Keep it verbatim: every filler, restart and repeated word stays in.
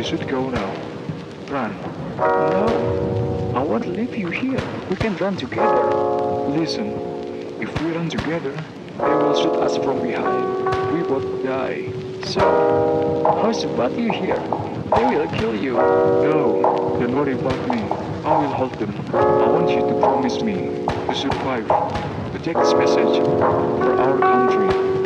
You should go now. Run. No, I won't leave you here. We can run together. Listen, if we run together, they will shoot us from behind. We both die. So, how's about you here? They will kill you. No, don't worry about me. I will hold them. I want you to promise me to survive, to take this message for our country.